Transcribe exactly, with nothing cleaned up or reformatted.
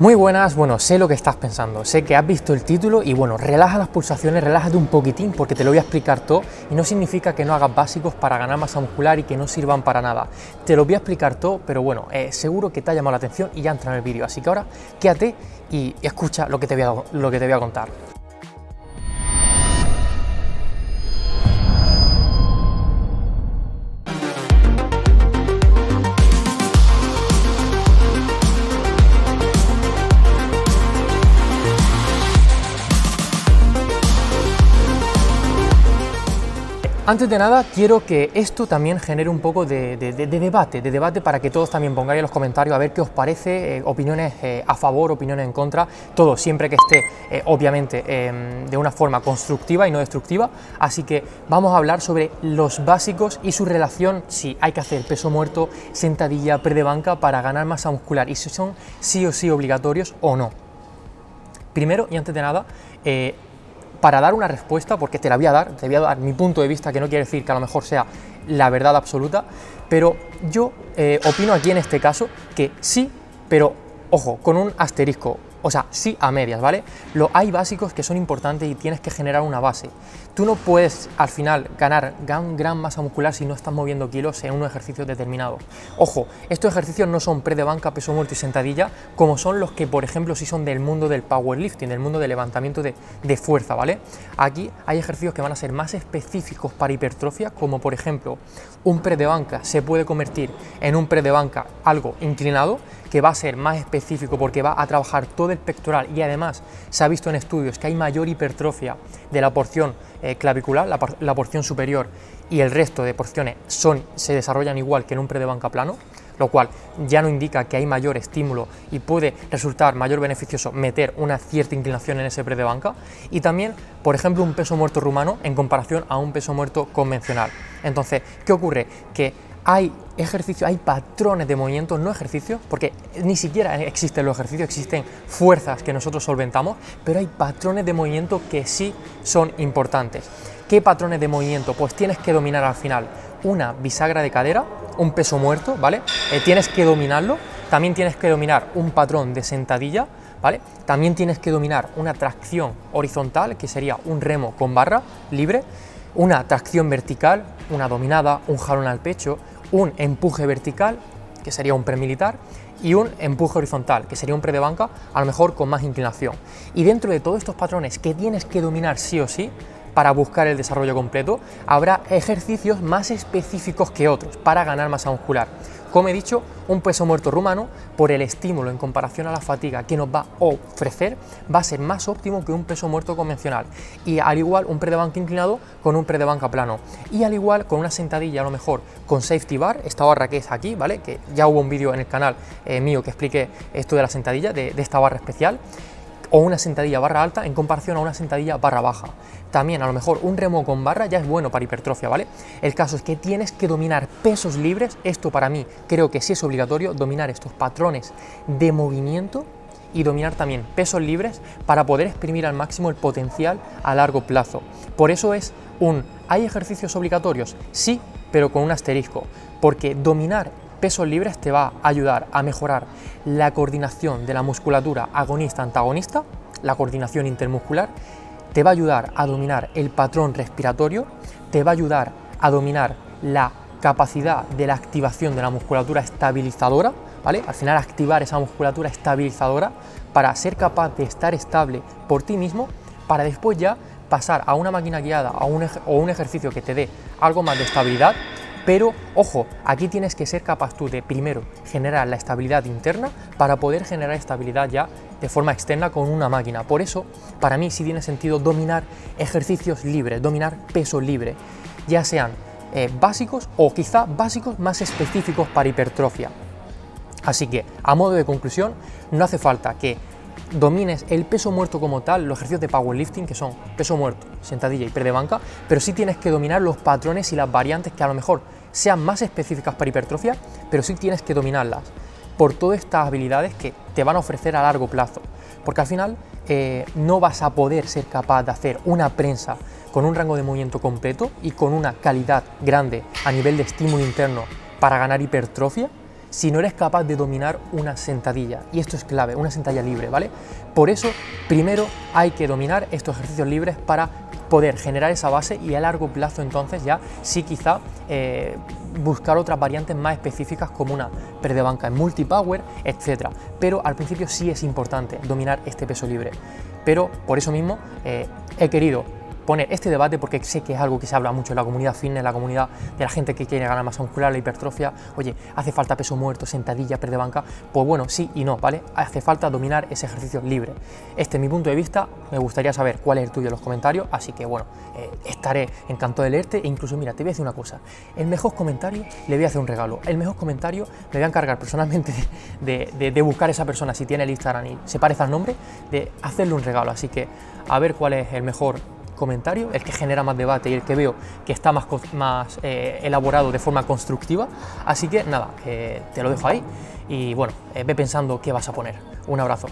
Muy buenas, bueno, sé lo que estás pensando, sé que has visto el título y bueno, relaja las pulsaciones, relájate un poquitín porque te lo voy a explicar todo y no significa que no hagas básicos para ganar masa muscular y que no sirvan para nada. Te lo voy a explicar todo, pero bueno, eh, seguro que te ha llamado la atención y ya entra en el vídeo, así que ahora quédate y escucha lo que te voy a, lo que te voy a contar. Antes de nada, quiero que esto también genere un poco de, de, de, de debate, de debate para que todos también pongáis en los comentarios a ver qué os parece, eh, opiniones eh, a favor, opiniones en contra, todo, siempre que esté, eh, obviamente, eh, de una forma constructiva y no destructiva. Así que vamos a hablar sobre los básicos y su relación, si hay que hacer peso muerto, sentadilla, pre de banca para ganar masa muscular y si son sí o sí obligatorios o no. Primero y antes de nada, eh, para dar una respuesta, porque te la voy a dar, te voy a dar mi punto de vista, que no quiere decir que a lo mejor sea la verdad absoluta, pero yo eh, opino aquí en este caso que sí, pero ojo, con un asterisco, o sea, sí a medias, ¿vale? Lo, hay básicos que son importantes y tienes que generar una base. Tú no puedes al final ganar gran, gran masa muscular si no estás moviendo kilos en unos ejercicios determinados. Ojo, estos ejercicios no son pre de banca, peso muerto y sentadilla, como son los que, por ejemplo, sí son del mundo del powerlifting, del mundo del levantamiento de, de fuerza, ¿vale? Aquí hay ejercicios que van a ser más específicos para hipertrofia, como por ejemplo, un pre de banca se puede convertir en un pre de banca algo inclinado, que va a ser más específico porque va a trabajar todo el pectoral y además se ha visto en estudios que hay mayor hipertrofia de la porción eh, clavicular, la, la porción superior y el resto de porciones son, se desarrollan igual que en un pre de banca plano, lo cual ya no indica que hay mayor estímulo y puede resultar mayor beneficioso meter una cierta inclinación en ese pre de banca y también, por ejemplo, un peso muerto rumano en comparación a un peso muerto convencional. Entonces, ¿qué ocurre? Que hay ejercicios, hay patrones de movimientos, no ejercicios, porque ni siquiera existen los ejercicios, existen fuerzas que nosotros solventamos, pero hay patrones de movimiento que sí son importantes. ¿Qué patrones de movimiento? Pues tienes que dominar al final una bisagra de cadera, un peso muerto, ¿vale? Eh, tienes que dominarlo, también tienes que dominar un patrón de sentadilla, ¿vale? También tienes que dominar una tracción horizontal, que sería un remo con barra libre, una tracción vertical, una dominada, un jalón al pecho, un empuje vertical, que sería un premilitar, y un empuje horizontal, que sería un pre de banca, a lo mejor con más inclinación. Y dentro de todos estos patrones que tienes que dominar sí o sí, para buscar el desarrollo completo, habrá ejercicios más específicos que otros para ganar masa muscular. Como he dicho, un peso muerto rumano, por el estímulo en comparación a la fatiga que nos va a ofrecer, va a ser más óptimo que un peso muerto convencional. Y al igual un pre de banca inclinado con un pre de banca plano. Y al igual con una sentadilla, a lo mejor con safety bar, esta barra que es aquí, ¿vale? Que ya hubo un vídeo en el canal eh, mío que expliqué esto de la sentadilla, de, de esta barra especial. O una sentadilla barra alta en comparación a una sentadilla barra baja. También a lo mejor un remo con barra ya es bueno para hipertrofia, ¿vale? El caso es que tienes que dominar pesos libres, esto para mí creo que sí es obligatorio, dominar estos patrones de movimiento y dominar también pesos libres para poder exprimir al máximo el potencial a largo plazo. Por eso es un, ¿hay ejercicios obligatorios? Sí, pero con un asterisco, porque dominar pesos libres te va a ayudar a mejorar la coordinación de la musculatura agonista-antagonista, la coordinación intermuscular, te va a ayudar a dominar el patrón respiratorio, te va a ayudar a dominar la capacidad de la activación de la musculatura estabilizadora, ¿vale? Al final activar esa musculatura estabilizadora para ser capaz de estar estable por ti mismo, para después ya pasar a una máquina guiada a un o un ejercicio que te dé algo más de estabilidad. Pero, ojo, aquí tienes que ser capaz tú de primero generar la estabilidad interna para poder generar estabilidad ya de forma externa con una máquina. Por eso, para mí sí tiene sentido dominar ejercicios libres, dominar peso libre, ya sean eh, básicos o quizá básicos más específicos para hipertrofia. Así que, a modo de conclusión, no hace falta que domines el peso muerto como tal, los ejercicios de powerlifting que son peso muerto, sentadilla y pre de banca, pero sí tienes que dominar los patrones y las variantes que a lo mejor sean más específicas para hipertrofia, pero sí tienes que dominarlas por todas estas habilidades que te van a ofrecer a largo plazo, porque al final eh, no vas a poder ser capaz de hacer una prensa con un rango de movimiento completo y con una calidad grande a nivel de estímulo interno para ganar hipertrofia si no eres capaz de dominar una sentadilla. Y esto es clave, una sentadilla libre, ¿vale? Por eso, primero hay que dominar estos ejercicios libres para poder generar esa base y a largo plazo entonces ya sí quizá eh, buscar otras variantes más específicas como una press de banca en multipower, etcétera. Pero al principio sí es importante dominar este peso libre. Pero por eso mismo eh, he querido poner este debate porque sé que es algo que se habla mucho en la comunidad fitness, en la comunidad de la gente que quiere ganar masa muscular, la hipertrofia. Oye, ¿hace falta peso muerto, sentadilla, press de banca? Pues bueno, sí y no, ¿vale? Hace falta dominar ese ejercicio libre. Este es mi punto de vista, me gustaría saber cuál es el tuyo en los comentarios, así que bueno, eh, estaré encantado de leerte e incluso, mira, te voy a decir una cosa, el mejor comentario le voy a hacer un regalo, el mejor comentario me voy a encargar personalmente de, de, de buscar a esa persona, si tiene el Instagram y se parece al nombre, de hacerle un regalo, así que a ver cuál es el mejor comentario, el que genera más debate y el que veo que está más, más eh, elaborado de forma constructiva, así que nada, eh, te lo dejo ahí y bueno, eh, ve pensando qué vas a poner. Un abrazo.